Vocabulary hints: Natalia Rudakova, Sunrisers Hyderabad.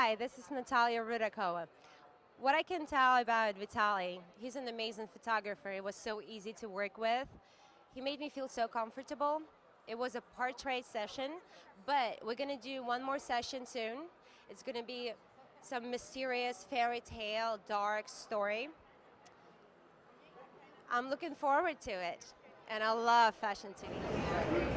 Hi, this is Natalia Rudakova. What I can tell about Vitaly, he's an amazing photographer. It was so easy to work with. He made me feel so comfortable. It was a portrait session, but we're going to do one more session soon. It's going to be some mysterious fairy tale, dark story. I'm looking forward to it, and I love fashion TV.